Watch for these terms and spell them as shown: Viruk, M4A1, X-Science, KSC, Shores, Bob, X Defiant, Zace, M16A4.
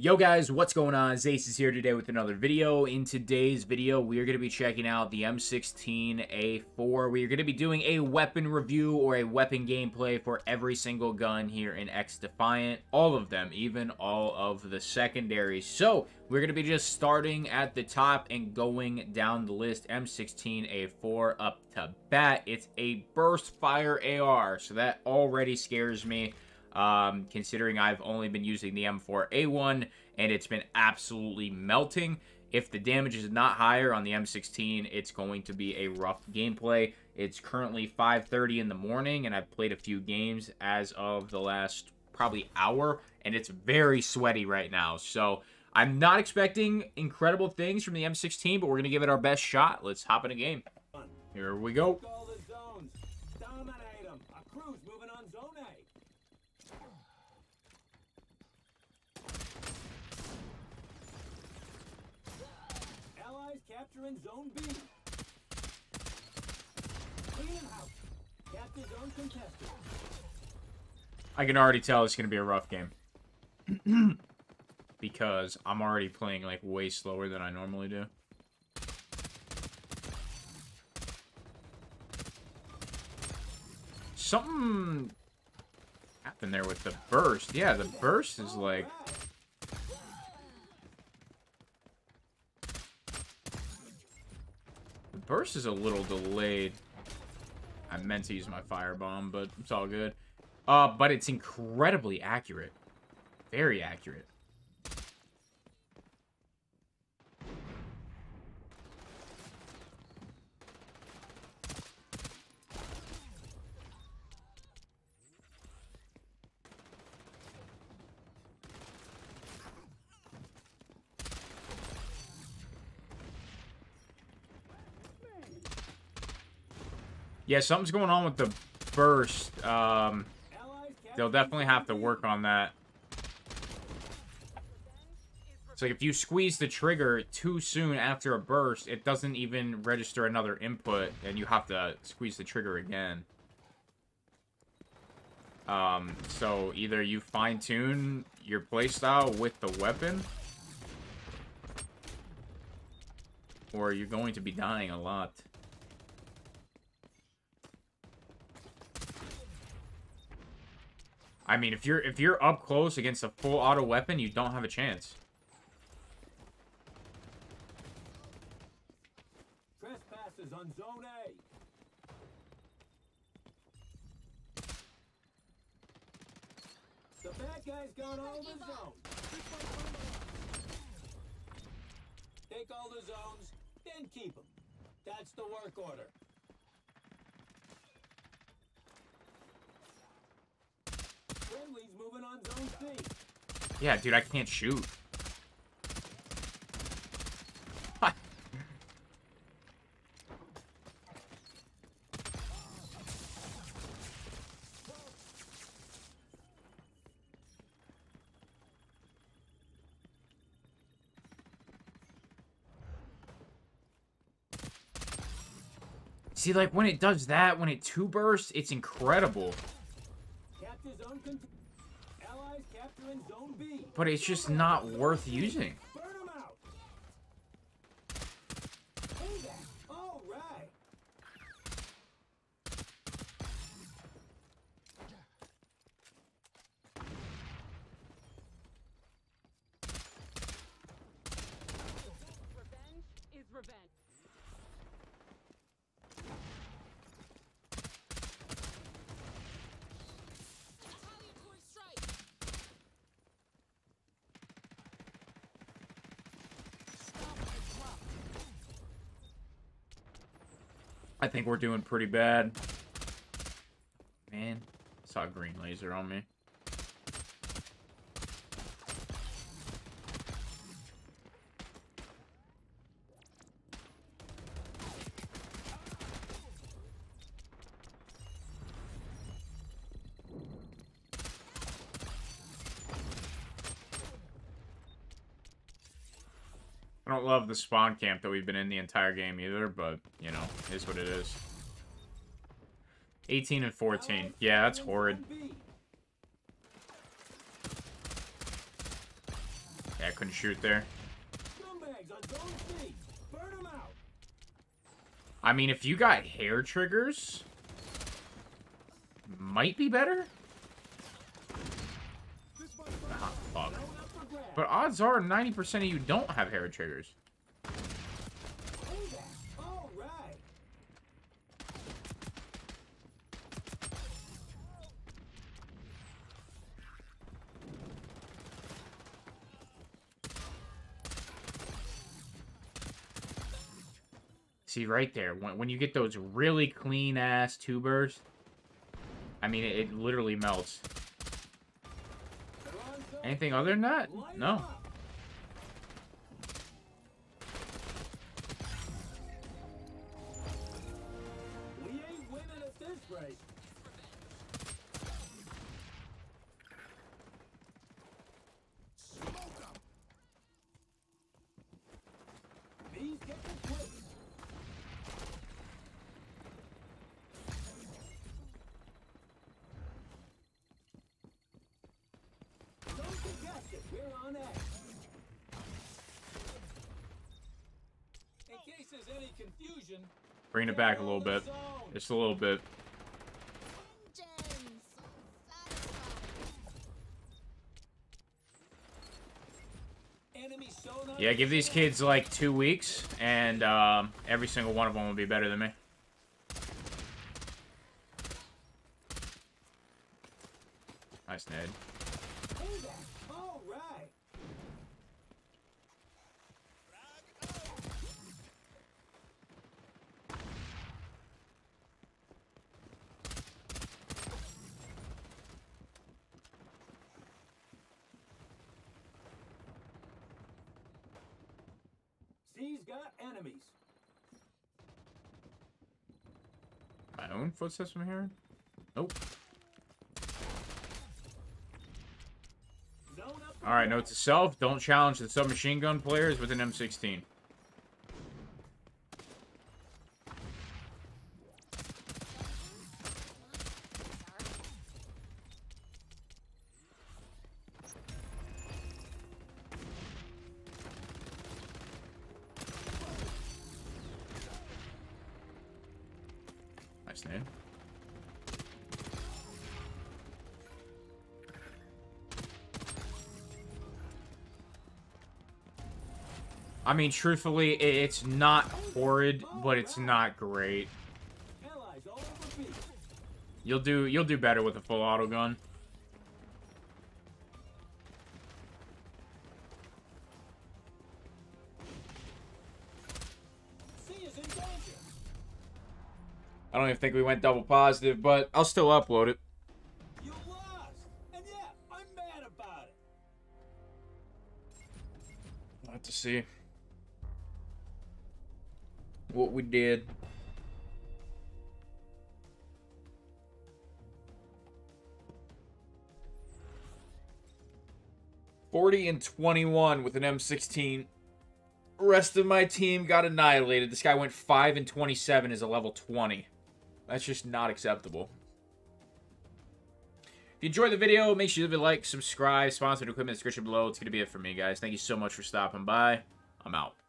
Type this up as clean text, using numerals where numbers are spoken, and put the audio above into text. Yo guys, what's going on? Zace is here today with another video. In today's video, we are going to be checking out the M16A4. We are going to be doing a weapon review or a weapon gameplay for every single gun here in X Defiant. All of them, even all of the secondaries. So, we're going to be just starting at the top and going down the list. M16A4 up to bat. It's a burst fire AR, so that already scares me. Considering I've only been using the M4A1 and it's been absolutely melting. If the damage is not higher on the M16, it's going to be a rough gameplay. It's currently 5:30 in the morning and I've played a few games as of the last probably hour and it's very sweaty right now. So I'm not expecting incredible things from the M16, but we're going to give it our best shot. Let's hop in a game. Here we go. Capturing zone B. Clean out. Capture zone contested. I can already tell it's going to be a rough game. Because I'm already playing like way slower than I normally do. Something happened there with the burst. Yeah, the burst is like... burst is a little delayed. I meant to use my firebomb, but it's all good. But it's incredibly accurate. Very accurate. Yeah, something's going on with the burst. They'll definitely have to work on that. It's like if you squeeze the trigger too soon after a burst, it doesn't even register another input, and you have to squeeze the trigger again. So either you fine-tune your playstyle with the weapon, or you're going to be dying a lot. I mean, if you're up close against a full auto weapon, you don't have a chance. Trespasses on zone A. The bad guy's got all the zones. Take all the zones, then keep them. That's the work order. Moving on zone C. Yeah, dude, I can't shoot. See, like, when it does that, when it two bursts, it's incredible. But it's just not worth using. Burn them out. All right. Revenge is revenge. I think we're doing pretty bad. Man, I saw a green laser on me. I don't love the spawn camp that we've been in the entire game either, but, you know, it is what it is. 18 and 14. Yeah, that's horrid. Yeah, I couldn't shoot there. I mean, if you got hair triggers, might be better. Ah, fuck. But odds are 90% of you don't have hair triggers. See right there, when you get those really clean ass tubers, I mean it literally melts. Anything other than that? No. We ain't winning at this rate. Bring it back a little bit. Just a little bit. Yeah, give these kids like 2 weeks, and every single one of them will be better than me. Nice, Ned. He's got enemies. My own footsteps from here? Nope. Alright, note to self, don't challenge the submachine gun players with an M16. Name. I mean, truthfully, it's not horrid, but it's not great. You'll do better with a full auto gun. I don't even think we went double positive, but I'll still upload it. You lost. And yeah, I'm mad about it. I'll have to see what we did. $40 and $21 with an M16. Rest of my team got annihilated. This guy went 5 and 27 as a level 20. That's just not acceptable. If you enjoyed the video, make sure you leave a like, subscribe, sponsored equipment description below. It's going to be it for me, guys. Thank you so much for stopping by. I'm out.